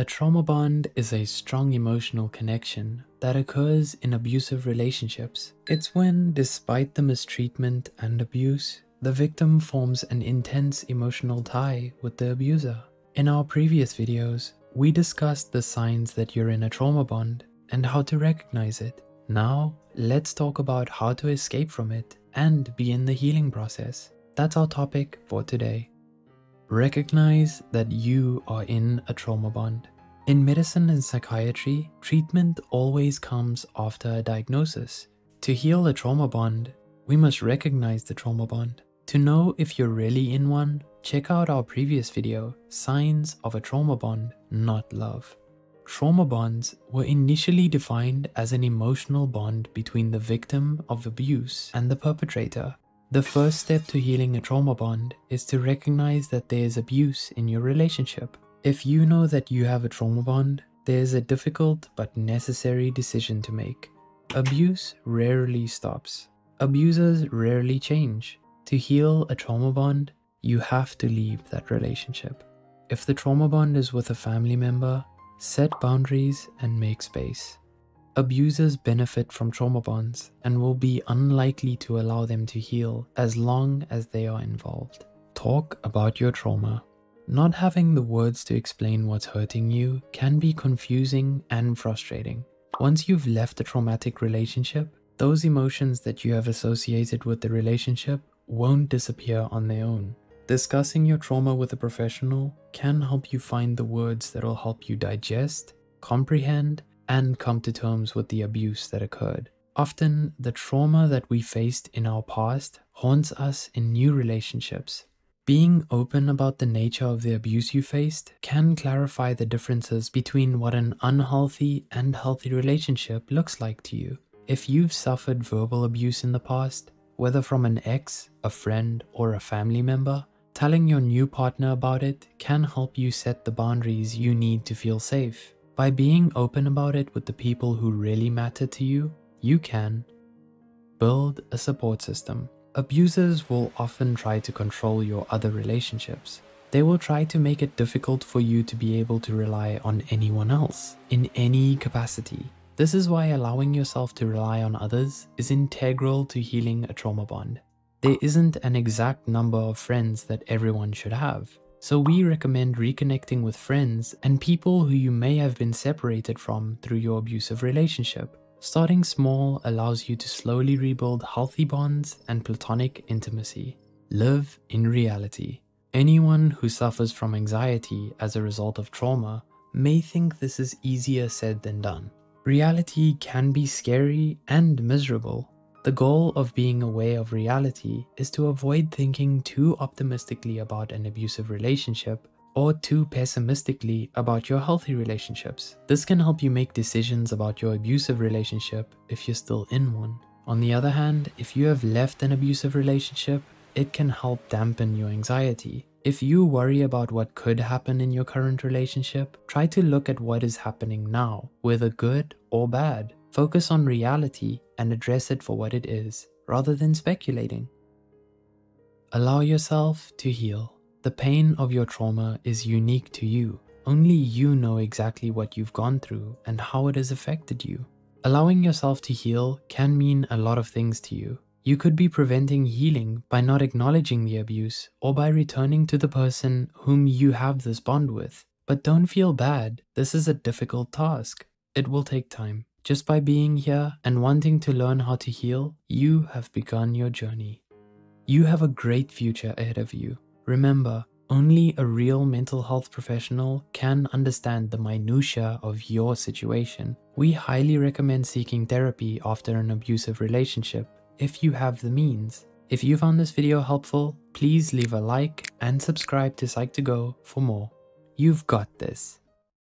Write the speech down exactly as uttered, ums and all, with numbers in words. A trauma bond is a strong emotional connection that occurs in abusive relationships. It's when, despite the mistreatment and abuse, the victim forms an intense emotional tie with the abuser. In our previous videos, we discussed the signs that you're in a trauma bond and how to recognize it. Now, let's talk about how to escape from it and begin the healing process. That's our topic for today. Recognize that you are in a trauma bond. In medicine and psychiatry, treatment always comes after a diagnosis. To heal a trauma bond, we must recognize the trauma bond. To know if you're really in one, check out our previous video, Signs of a Trauma Bond, Not Love. Trauma bonds were initially defined as an emotional bond between the victim of abuse and the perpetrator. The first step to healing a trauma bond is to recognize that there is abuse in your relationship. If you know that you have a trauma bond, there is a difficult but necessary decision to make. Abuse rarely stops. Abusers rarely change. To heal a trauma bond, you have to leave that relationship. If the trauma bond is with a family member, set boundaries and make space. Abusers benefit from trauma bonds and will be unlikely to allow them to heal as long as they are involved. Talk about your trauma. Not having the words to explain what's hurting you can be confusing and frustrating. Once you've left a traumatic relationship, those emotions that you have associated with the relationship won't disappear on their own. Discussing your trauma with a professional can help you find the words that will help you digest, comprehend, and come to terms with the abuse that occurred. Often, the trauma that we faced in our past haunts us in new relationships. Being open about the nature of the abuse you faced can clarify the differences between what an unhealthy and healthy relationship looks like to you. If you've suffered verbal abuse in the past, whether from an ex, a friend, or a family member, telling your new partner about it can help you set the boundaries you need to feel safe. By being open about it with the people who really matter to you, you can build a support system. Abusers will often try to control your other relationships. They will try to make it difficult for you to be able to rely on anyone else in any capacity. This is why allowing yourself to rely on others is integral to healing a trauma bond. There isn't an exact number of friends that everyone should have, so we recommend reconnecting with friends and people who you may have been separated from through your abusive relationship. Starting small allows you to slowly rebuild healthy bonds and platonic intimacy. Live in reality. Anyone who suffers from anxiety as a result of trauma may think this is easier said than done. Reality can be scary and miserable. The goal of being aware of reality is to avoid thinking too optimistically about an abusive relationship or too pessimistically about your healthy relationships. This can help you make decisions about your abusive relationship if you're still in one. On the other hand, if you have left an abusive relationship, it can help dampen your anxiety. If you worry about what could happen in your current relationship, try to look at what is happening now, whether good or bad. Focus on reality and address it for what it is, rather than speculating. Allow yourself to heal. The pain of your trauma is unique to you. Only you know exactly what you've gone through and how it has affected you. Allowing yourself to heal can mean a lot of things to you. You could be preventing healing by not acknowledging the abuse or by returning to the person whom you have this bond with. But don't feel bad. This is a difficult task. It will take time. Just by being here and wanting to learn how to heal, you have begun your journey. You have a great future ahead of you. Remember, only a real mental health professional can understand the minutiae of your situation. We highly recommend seeking therapy after an abusive relationship, if you have the means. If you found this video helpful, please leave a like and subscribe to Psych to Go for more. You've got this.